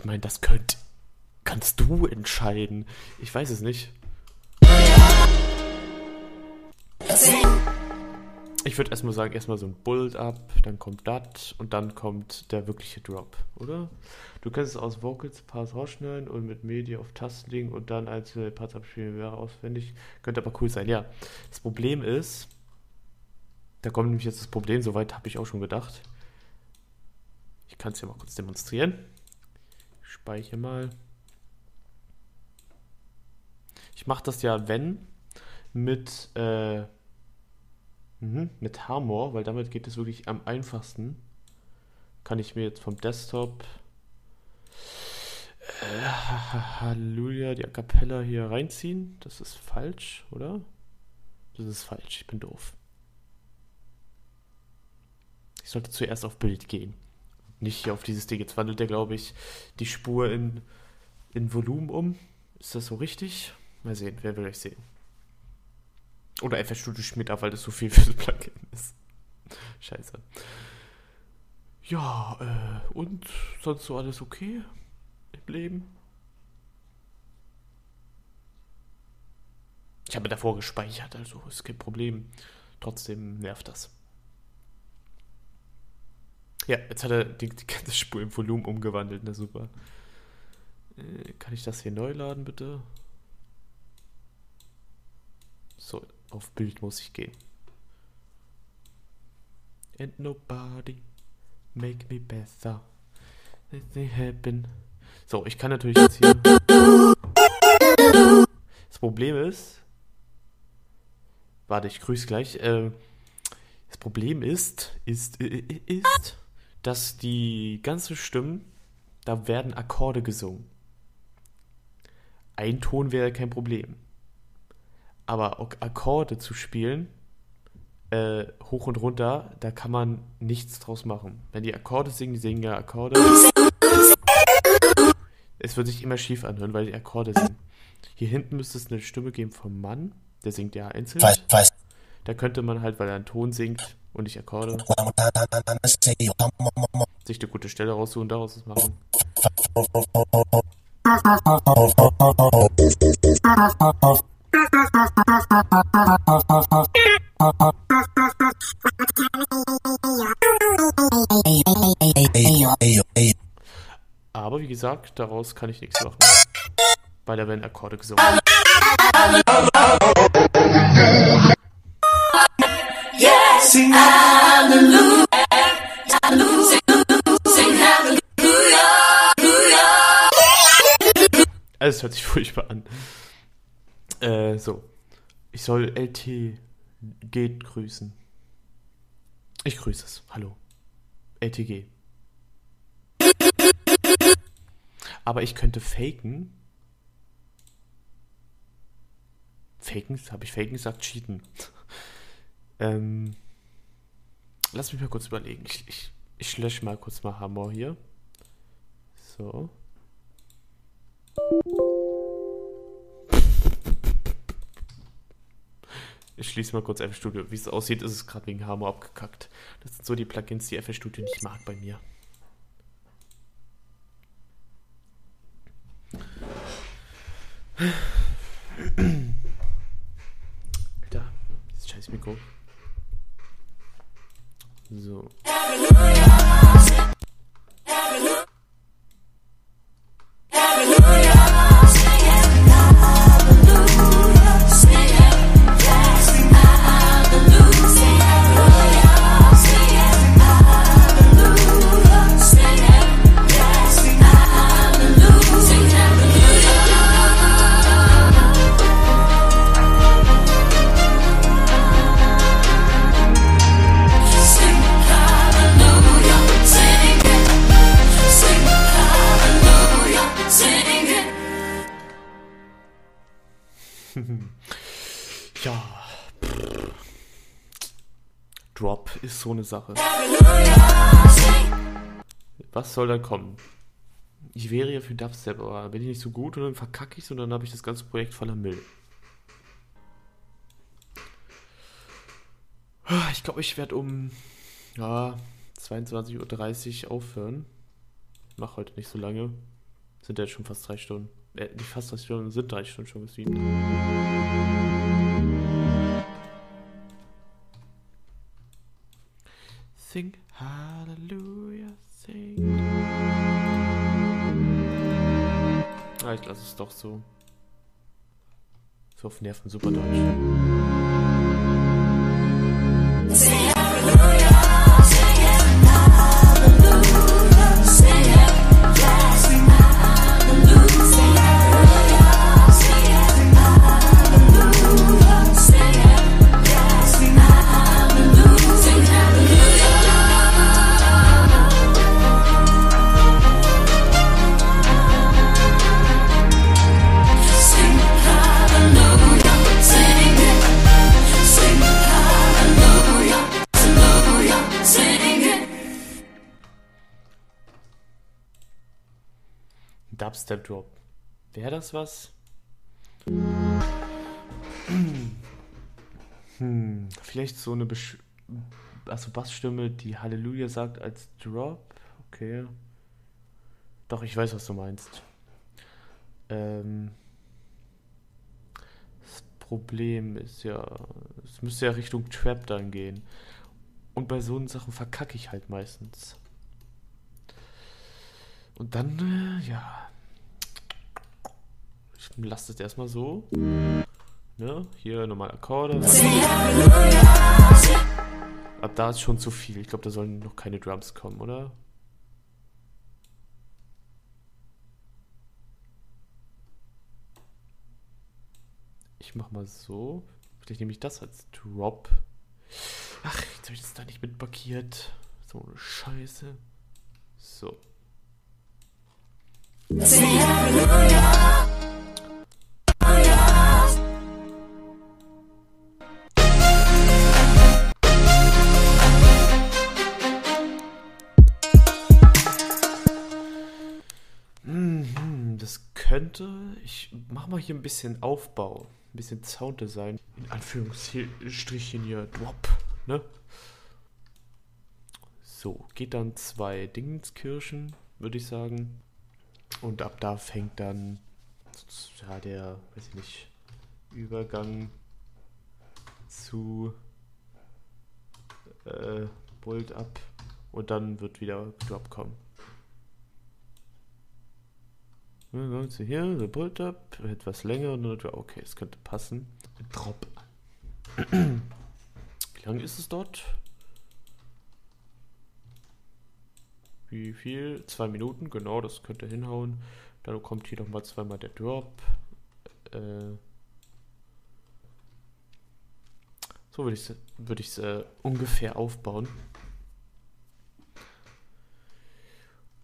Ich meine, das kannst du entscheiden. Ich weiß es nicht. Ich würde erstmal sagen, so ein Build-Up, dann kommt das und dann kommt der wirkliche Drop, oder? Du kannst es aus Vocals Parts rausschneiden und mit Media auf Tasten legen und dann einzelne Parts abspielen, wäre aufwendig. Könnte aber cool sein, ja. Das Problem ist, da kommt nämlich jetzt das Problem, soweit habe ich auch schon gedacht. Ich kann es ja mal kurz demonstrieren. Ich speichere mal. Ich mache das ja, wenn, mit Hammer, weil damit geht es wirklich am einfachsten. Kann ich mir jetzt vom Desktop Halleluja, die A Cappella hier reinziehen. Das ist falsch, oder? Das ist falsch, ich bin doof. Ich sollte zuerst auf Bild gehen. Nicht hier auf dieses Ding. Jetzt wandelt der, glaube ich, die Spur in Volumen um. Ist das so richtig? Mal sehen, wer will euch sehen. Oder FL Studio Schmidt ab, weil das so viel für das Plugin ist. Scheiße. Ja, und sonst so alles okay im Leben? Ich habe davor gespeichert, also ist kein Problem. Trotzdem nervt das. Ja, jetzt hat er die ganze Spur im Volumen umgewandelt, na super. Kann ich das hier neu laden, bitte? So, auf Bild muss ich gehen. And nobody make me better. Let me happen. So, ich kann natürlich jetzt hier... Das Problem ist... Warte, ich grüße gleich. Das Problem ist, dass die ganzen Stimmen, da werden Akkorde gesungen. Ein Ton wäre kein Problem. Aber Akkorde zu spielen, hoch und runter, da kann man nichts draus machen. Wenn die Akkorde singen, die singen ja Akkorde. Es wird sich immer schief anhören, weil die Akkorde singen. Hier hinten müsste es eine Stimme geben vom Mann, der singt ja einzeln. Da könnte man halt, weil er einen Ton singt und nicht Akkorde, sich eine gute Stelle raussuchen und daraus was machen. Aber wie gesagt, daraus kann ich nichts machen, weil da werden Akkorde gesungen. Sing Hallelujah, sing Hallelujah. Also es hört sich furchtbar an. So. Ich soll LT geht grüßen. Ich grüße es. Hallo. LTG. Aber ich könnte faken. Faken? Habe ich faken gesagt? Cheaten. Lass mich mal kurz überlegen. Ich lösche mal kurz mal Hammer hier. So. Ich schließe mal kurz FL Studio. Wie es aussieht, ist es gerade wegen Hammer abgekackt. Das sind so die Plugins, die FL Studio nicht mag bei mir. Da. Dieses scheiß Mikro. So. Ja, Drop ist so eine Sache. Was soll da kommen? Ich wäre ja für Dubstep, aber bin ich nicht so gut und dann verkacke ich es und dann habe ich das ganze Projekt voller Müll. Ich glaube, ich werde um 22:30 Uhr aufhören. Mach heute nicht so lange. Sind jetzt schon fast 3 Stunden. Nicht fast 3 Stunden, sind 3 Stunden schon gestreamt. Sing Hallelujah, sing. Ah, ich lasse es doch so. So auf Nerven, super Deutsch. Sing Hallelujah, sing Hallelujah, sing. Dubstep Drop. Wäre das was? Vielleicht so eine Bassstimme, die Halleluja sagt als Drop. Okay. Doch, ich weiß, was du meinst. Das Problem ist ja, es müsste ja Richtung Trap dann gehen. Und bei so Sachen verkacke ich halt meistens. Und dann, ja, ich lasse das erstmal so, ne, hier nochmal Akkorde, ab da ist schon zu viel, ich glaube, da sollen noch keine Drums kommen, oder? Ich mach mal so, vielleicht nehme ich das als Drop, ach, jetzt habe ich das da nicht mit markiert, so eine Scheiße, so. Das könnte... Ich mache mal hier ein bisschen Aufbau, ein bisschen Sounddesign. In Anführungsstrichen hier. Drop, ne? So, geht dann 2 Dingenskirchen, würde ich sagen. Und ab da fängt dann ja, der, weiß ich nicht, Übergang zu Bolt ab und dann wird wieder Drop kommen. Dann kommen Sie hier, der Bolt ab, etwas länger und dann Drop. Okay, es könnte passen. Drop. Wie lang ist es dort? Wie viel? 2 Minuten, genau, das könnte hinhauen. Dann kommt hier nochmal zweimal der Drop. So würde ich es ungefähr aufbauen.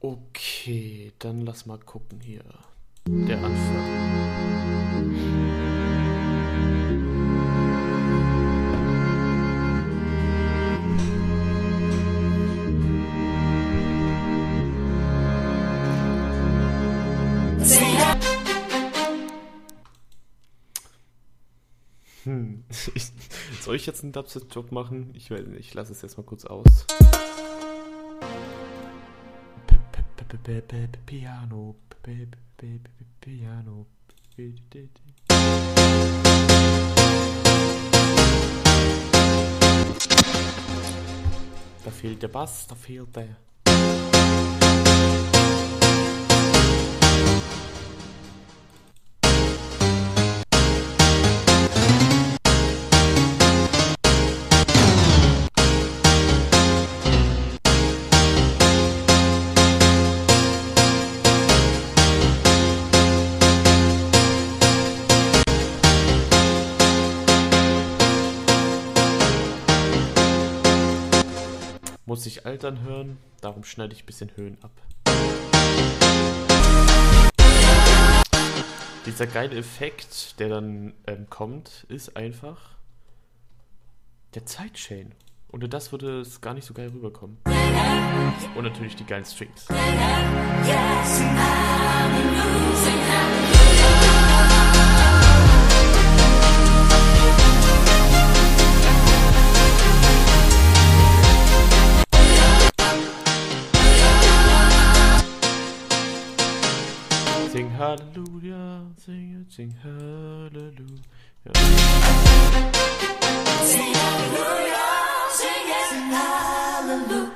Okay, dann lass mal gucken hier. Der Anfang. Soll ich jetzt einen Dubstep-Drop machen? Ich weiß nicht, ich lasse es jetzt mal kurz aus. Piano, Piano. Da fehlt der Bass, da fehlt der. Muss ich altern hören, darum schneide ich ein bisschen Höhen ab. Dieser geile Effekt, der dann kommt, ist einfach der Sidechain. Ohne das würde es gar nicht so geil rüberkommen. Und natürlich die geilen Strings. Halleluja, sing it, sing Halleluja. Sing Halleluja, sing it, Halleluja.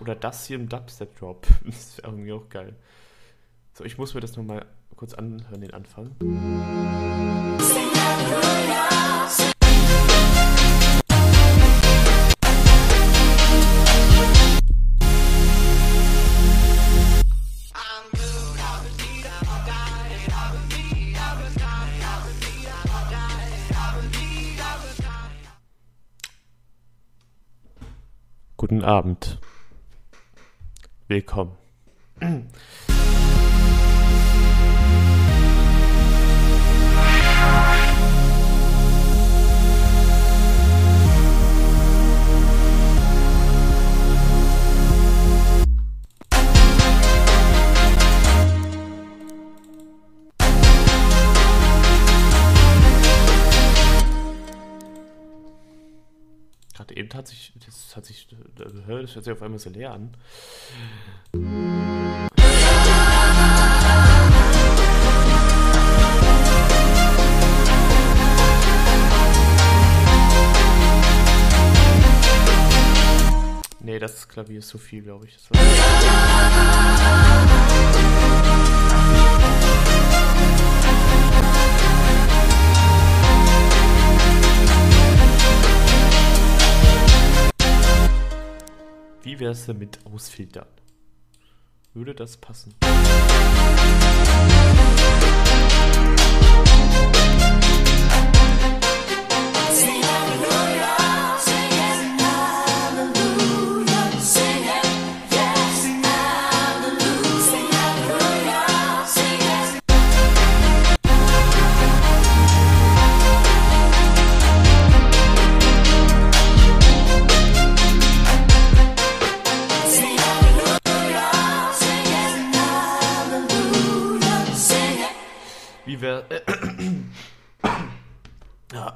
Oder das hier im Dubstep-Drop. Das wäre irgendwie auch geil. So, ich muss mir das nochmal kurz anhören, den Anfang. Sing Halleluja, sing. Guten Abend. Willkommen. Eben das hört sich auf einmal so leer an. Nee, das Klavier ist zu viel, glaube ich. Das wie wäre es damit ausfiltern? Würde das passen?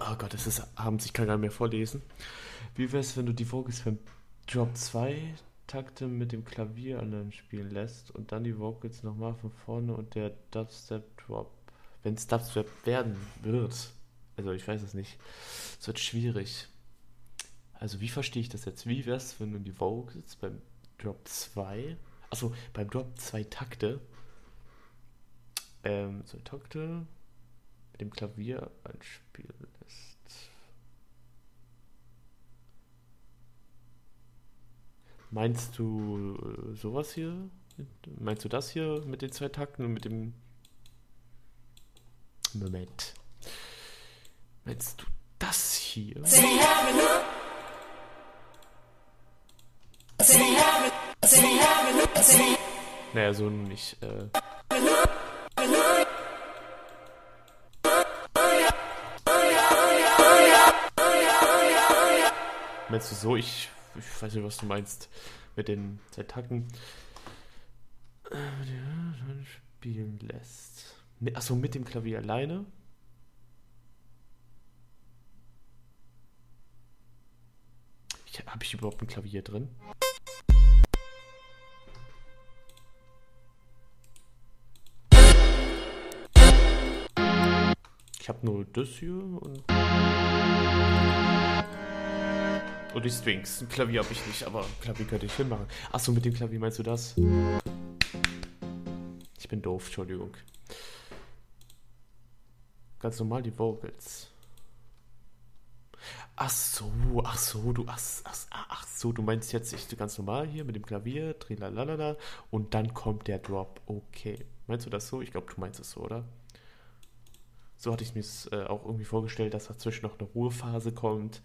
Oh Gott, es ist abends, ich kann gar nicht mehr vorlesen. Wie wär's, wenn du die Vocals für Drop 2 Takte mit dem Klavier an spielen lässt und dann die Vocals nochmal von vorne und der Dubstep Drop, wenn es Dubstep werden wird. Also ich weiß es nicht. Es wird schwierig. Also wie verstehe ich das jetzt? Wie wär's, wenn du die Vocals beim Drop 2, achso, beim Drop 2 Takte, so Takte mit dem Klavier anspielen lässt. Meinst du sowas hier? Meinst du das hier mit den 2 Takten und mit dem... Moment. Meinst du das hier? Naja, so nicht. Meinst du so? Ich weiß nicht, was du meinst mit den 2 Takten. Dann spielen lässt. Achso, mit dem Klavier alleine. Habe ich überhaupt ein Klavier drin? Ich habe nur das hier und die Strings. Ein Klavier habe ich nicht, aber Klavier könnte ich hinmachen. Achso, mit dem Klavier meinst du das? Ich bin doof, Entschuldigung. Ganz normal die Vocals. Ach so, du meinst jetzt ich ganz normal hier mit dem Klavier, trilalalala, und dann kommt der Drop. Okay. Meinst du das so? Ich glaube, du meinst es so, oder? So hatte ich mir es auch irgendwie vorgestellt, dass dazwischen noch eine Ruhephase kommt,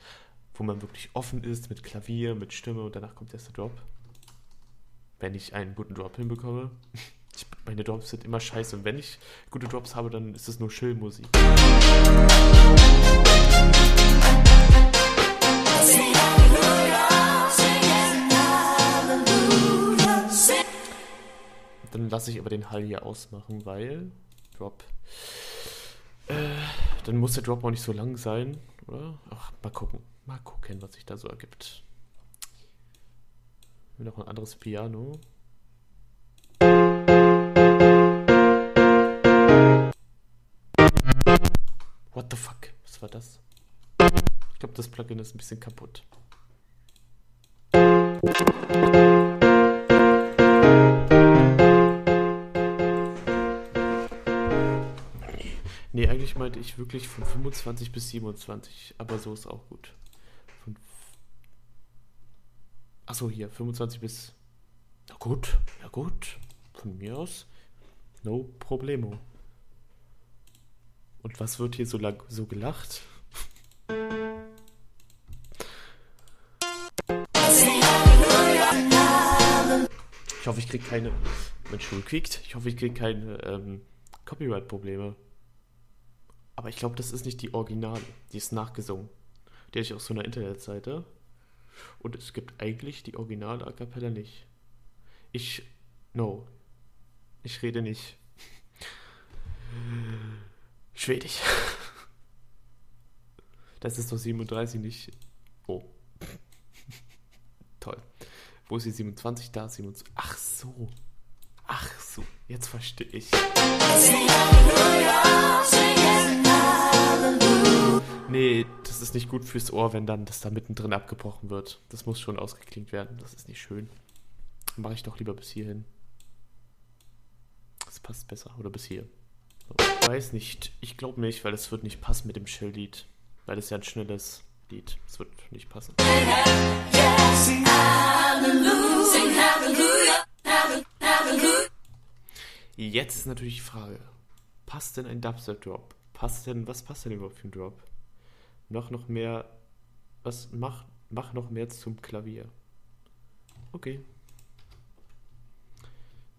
wo man wirklich offen ist mit Klavier, mit Stimme und danach kommt erst der Drop. Wenn ich einen guten Drop hinbekomme. Meine Drops sind immer scheiße und wenn ich gute Drops habe, dann ist es nur Chillmusik. Dann lasse ich aber den Hall hier ausmachen, weil Drop... Dann muss der Drop auch nicht so lang sein, oder? Ach, mal gucken, was sich da so ergibt. Noch ein anderes Piano. das Plugin ist ein bisschen kaputt. Nee, eigentlich meinte ich wirklich von 25 bis 27, aber so ist auch gut. Achso, hier, 25 bis... na gut, von mir aus, no problemo. Und was wird hier so lang so gelacht? Ich hoffe, ich kriege keine... Mein Schuh quiekt. Ich hoffe, ich kriege keine Copyright-Probleme. Aber ich glaube, das ist nicht die Originale. Die ist nachgesungen. Die hätte ich auf so einer Internetseite. Und es gibt eigentlich die originale A Cappella nicht. No. Ich rede nicht. Schwedisch. Das ist doch 37 nicht. Oh. Toll. Wo ist die 27? Da ist 27. Ach so. Ach so. Jetzt verstehe ich. Nee, das ist nicht gut fürs Ohr, wenn dann das da mittendrin abgebrochen wird. Das muss schon ausgeklingt werden. Das ist nicht schön. Dann mache ich doch lieber bis hierhin. Das passt besser. Oder bis hier. Ich weiß nicht, ich glaube nicht, weil es wird nicht passen mit dem Chill-Lied. Weil das ja ein schnelles Lied. Es wird nicht passen. Jetzt ist natürlich die Frage, passt denn ein Dubstep-Drop? Was passt denn überhaupt für einen Drop? Noch mehr, was mach noch mehr zum Klavier. Okay.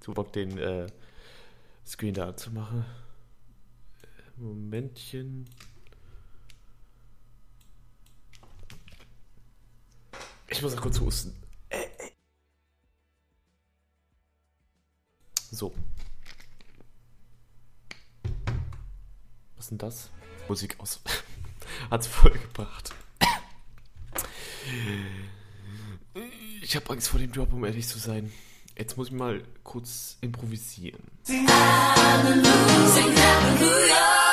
So, Bock den Screen da anzumachen. Momentchen. Ich muss noch kurz husten. So. Was ist denn das? Musik aus. Hat's voll gebracht. Ich habe Angst vor dem Drop, um ehrlich zu sein. Jetzt muss ich mal kurz improvisieren. Sing Halleluja, sing Halleluja.